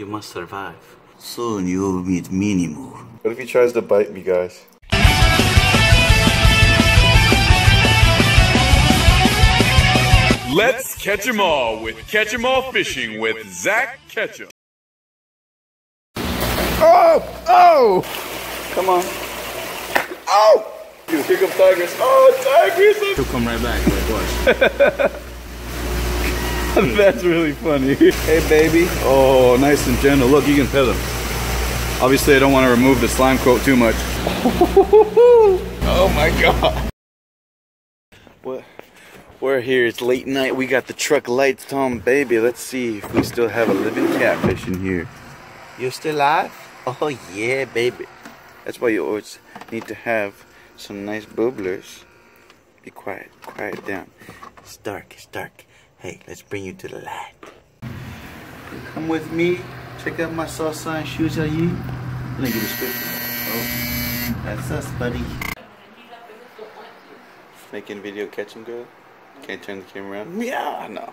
You must survive. Soon you will meet Minimoo. What if he tries to bite me, guys? Let's catch 'em all with Catch 'em All Fishing with Zach Ketchem. Oh! Oh! Come on. Oh! Dude, here come tigers. Oh, tigers! He'll come right back, watch. That's really funny. Hey, baby. Oh, nice and gentle. Look, you can pet him. Obviously, I don't want to remove the slime coat too much. Oh my god. What? We're here. It's late night. We got the truck lights on, baby. Let's see if we still have a living catfish in here. You're still alive? Oh, yeah, baby. That's why you always need to have some nice bubblers. Be quiet. Quiet down. It's dark. It's dark. Hey, let's bring you to the light. Come with me. Check out my sauce and shoes I eat. Let me get a script. Oh, that's us, buddy. Making video catch and go. Can't turn the camera around. Yeah, no.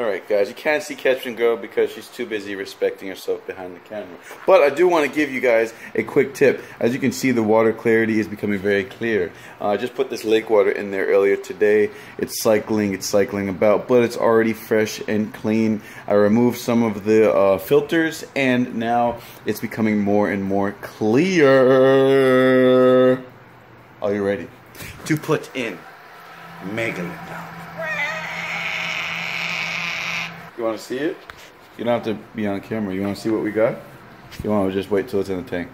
All right, guys, you can't see Catch and Go because she's too busy respecting herself behind the camera. But I do want to give you guys a quick tip. As you can see, the water clarity is becoming very clear. I just put this lake water in there earlier today. It's cycling about, but it's already fresh and clean. I removed some of the filters, and now it's becoming more and more clear. Are you ready to put in Megalodon? You want to see it? You don't have to be on camera. You want to see what we got? You want to just wait till it's in the tank?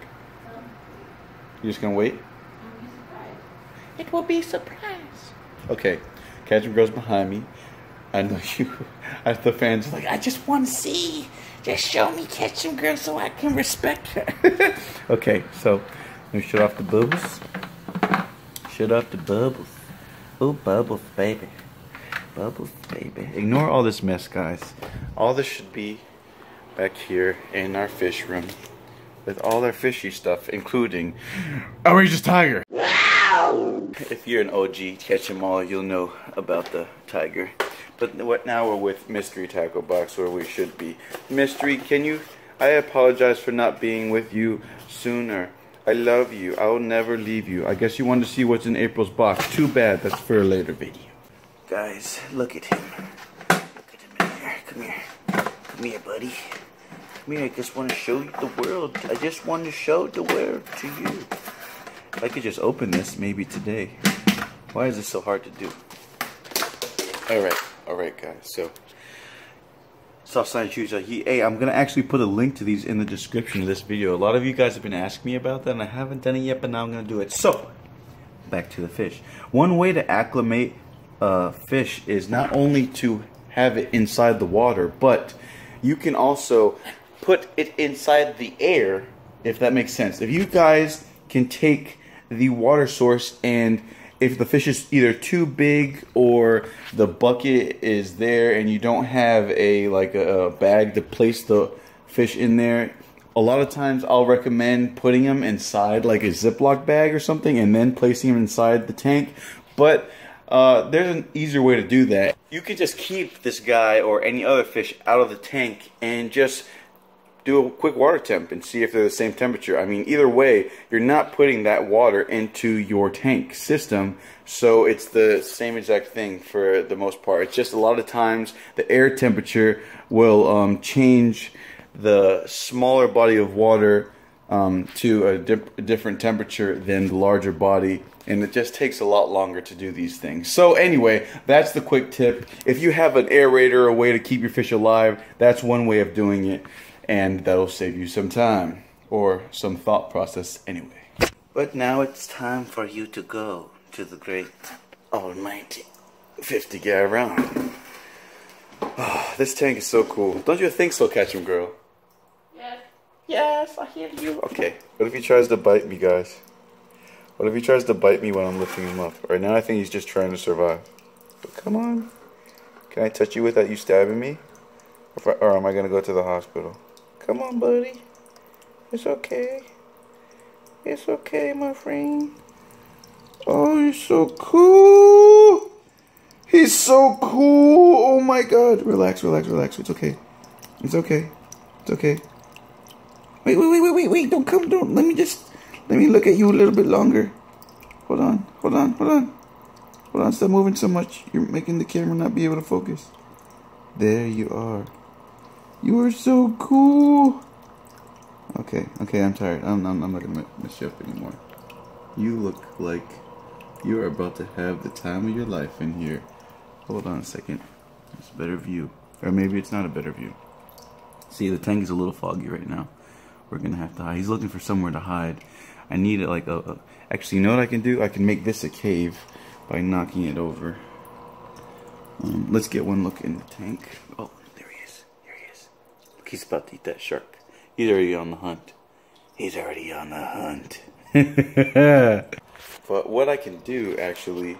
You just gonna wait? It will be a surprise. Okay, Catch 'em Girl's behind me. I know you. The fans are like, I just want to see. Just show me Catch 'em Girl so I can respect her. Okay, so let me shut off the bubbles. Shut off the bubbles. Oh, bubbles, baby. Bubbles, baby. Ignore all this mess, guys. All this should be back here in our fish room with all our fishy stuff, including Orange Tiger. Wow! If you're an OG, Catch 'em All, you'll know about the tiger. But what now we're with Mystery Tackle Box, where we should be. Mystery, can you? I apologize for not being with you sooner. I love you. I will never leave you. I guess you wanted to see what's in April's box. Too bad. That's for a later video. Guys, look at him. Look at him in here. Come here. Come here, buddy. Come here. I just want to show you the world. I just want to show the world to you. If I could just open this maybe today. Why is this so hard to do? Alright, guys. So, soft side shoes. Hey, I'm going to actually put a link to these in the description of this video. A lot of you guys have been asking me about that, and I haven't done it yet, but now I'm going to do it. So, back to the fish. One way to acclimate fish is not only to have it inside the water, but you can also put it inside the air, if that makes sense. If you guys can take the water source, and if the fish is either too big or the bucket is there and you don't have a bag to place the fish in there, a lot of times I'll recommend putting them inside like a Ziploc bag or something and then placing them inside the tank. But there's an easier way to do that. You could just keep this guy or any other fish out of the tank and just do a quick water temp and see if they're the same temperature. I mean, either way, you're not putting that water into your tank system, so it's the same exact thing for the most part. It's just a lot of times the air temperature will change the smaller body of water to a different temperature than the larger body, and it just takes a lot longer to do these things. So anyway, that's the quick tip. If you have an aerator, a way to keep your fish alive, that's one way of doing it, and that'll save you some time or some thought process anyway. But now it's time for you to go to the great almighty 50 guy round. Oh, this tank is so cool. Don't you think so, Catch 'em Girl? Yes, I hear you. Okay. What if he tries to bite me, guys? What if he tries to bite me when I'm lifting him up? Right now I think he's just trying to survive. But come on. Can I touch you without you stabbing me? Or am I going to go to the hospital? Come on, buddy. It's okay. It's okay, my friend. Oh, you're so cool. He's so cool. Oh, my God. Relax, relax, relax. It's okay. It's okay. It's okay. Wait, don't, let me look at you a little bit longer. Hold on, stop moving so much. You're making the camera not be able to focus. There you are. You are so cool. Okay, I'm tired. I'm not gonna mess you up anymore. You look like you are about to have the time of your life in here. Hold on a second. It's a better view. Or maybe it's not a better view. See, the tank is a little foggy right now. We're gonna have to hide. He's looking for somewhere to hide. I need it like a... Actually, you know what I can do? I can make this a cave by knocking it over. Let's get one look in the tank. Oh, there he is. Look, he's about to eat that shark. He's already on the hunt. But what I can do, actually,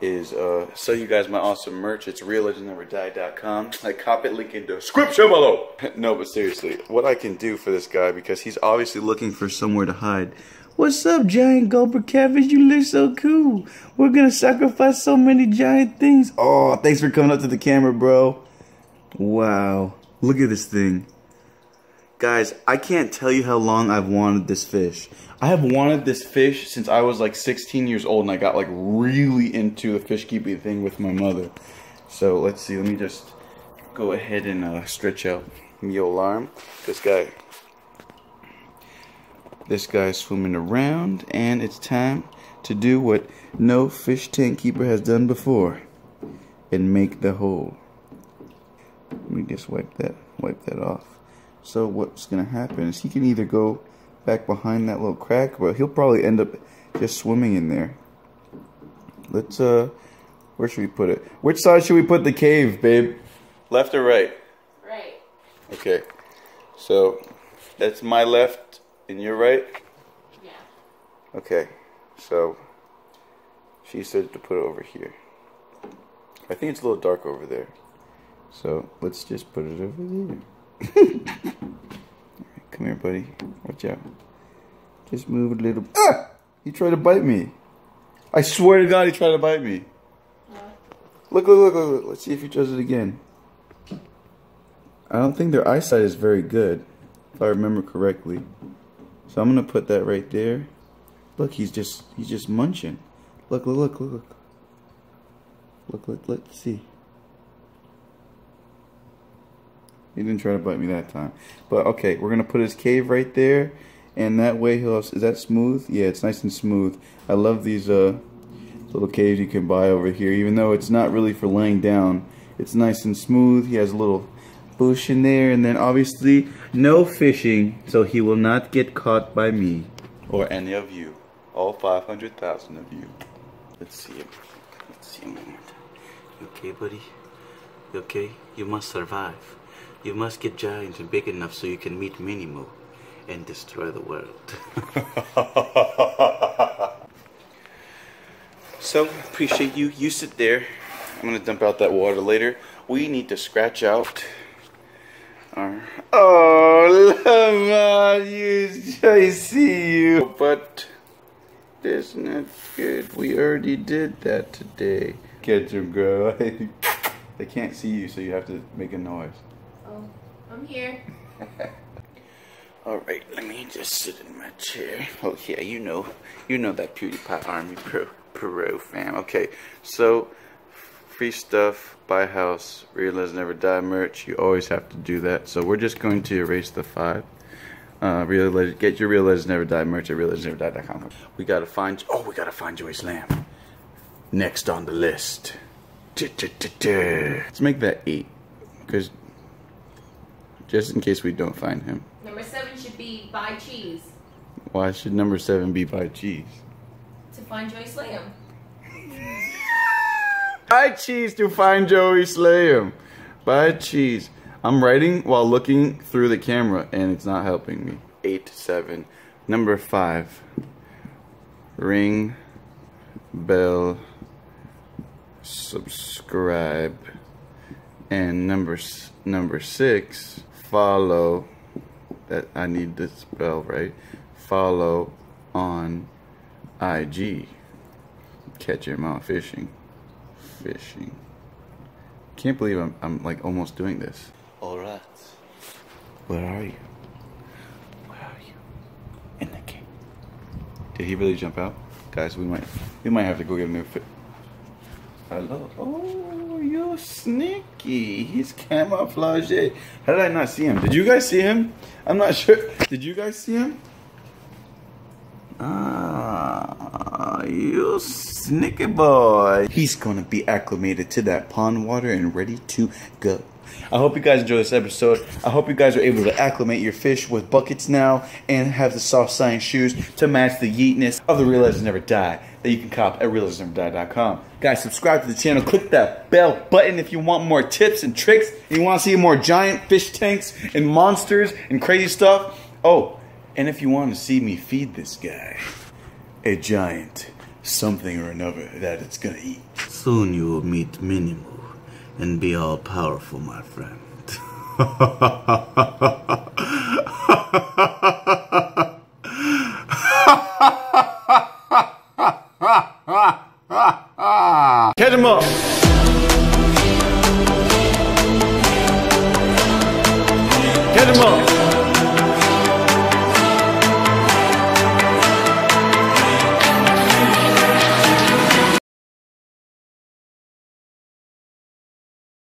is sell you guys my awesome merch. It's RealizersNeverDie.com. I copy it, link in the description below. No, but seriously, what I can do for this guy, because he's obviously looking for somewhere to hide. What's up, giant gulper cabbage? You look so cool. We're gonna sacrifice so many giant things. Oh, thanks for coming up to the camera, bro. Wow, look at this thing. Guys, I can't tell you how long I've wanted this fish. I have wanted this fish since I was like 16 years old, and I got like really into the fish keeping thing with my mother. So let's see, let me just go ahead and stretch out my alarm. This guy is swimming around, and it's time to do what no fish tank keeper has done before, and make the hole. Let me just wipe that off. So what's gonna happen is he can either go back behind that little crack, but he'll probably end up just swimming in there. Let's where should we put it? Which side should we put the cave, babe? Left or right? Right. Okay. So that's my left and your right? Yeah. Okay. So she said to put it over here. I think it's a little dark over there. So let's just put it over there. Come here, buddy. Watch out. Just move a little. Ah! He tried to bite me. I swear to God, he tried to bite me. Yeah. Look. Let's see if he does it again. I don't think their eyesight is very good, if I remember correctly. So I'm gonna put that right there. Look, he's just munching. Look. Let's see. He didn't try to bite me that time. But okay, we're going to put his cave right there. And that way he'll... Is that smooth? Yeah, it's nice and smooth. I love these little caves you can buy over here. Even though it's not really for laying down, it's nice and smooth. He has a little bush in there. And then obviously, no fishing. So he will not get caught by me. Or any of you. All 500,000 of you. Let's see him. Let's see him one more time. You okay, buddy? You okay? You must survive. You must get giant and big enough so you can meet Minimo and destroy the world. So, appreciate you. You sit there. I'm going to dump out that water later. We need to scratch out our... Oh, love you. I see you. But that's not good. We already did that today. Catch 'em, girl. They can't see you, so you have to make a noise. I'm here. Alright, let me just sit in my chair. Oh yeah, you know that PewDiePie Army Pro fam. Okay, so free stuff, buy house, Realize Never Die merch, you always have to do that. So we're just going to erase the 5. Get your Realize Never Die merch at RealizersNeverDie.com. We gotta find Joyce Lamb. Next on the list. Let's make that 8. Because just in case we don't find him. Number 7 should be buy cheese. Why should number 7 be buy cheese? To find Joey Slay'em. Buy cheese to find Joey Slay'em. Buy cheese. I'm writing while looking through the camera and it's not helping me. 8, 7. Number 5. Ring bell. Subscribe. And number 6. Follow, that I need to spell right, follow on IG. Catch him out fishing. Can't believe I'm like almost doing this. All right. Where are you? Did he really jump out? Guys, we might have to go get a new fit. Hello. Oh, you're sneaky. He's camouflaged. How did I not see him? Did you guys see him? I'm not sure. Did you guys see him? Ah, you sneaky boy. He's gonna be acclimated to that pond water and ready to go. I hope you guys enjoyed this episode. I hope you guys are able to acclimate your fish with buckets now and have the soft science shoes to match the yeetness of the Realizers Never Die that you can cop at RealizersNeverDie.com. Guys, subscribe to the channel. Click that bell button if you want more tips and tricks and you want to see more giant fish tanks and monsters and crazy stuff. Oh, and if you want to see me feed this guy a giant something or another that it's going to eat. Soon you will meet Minimo and be all powerful, my friend. Catch him up! Catch him up!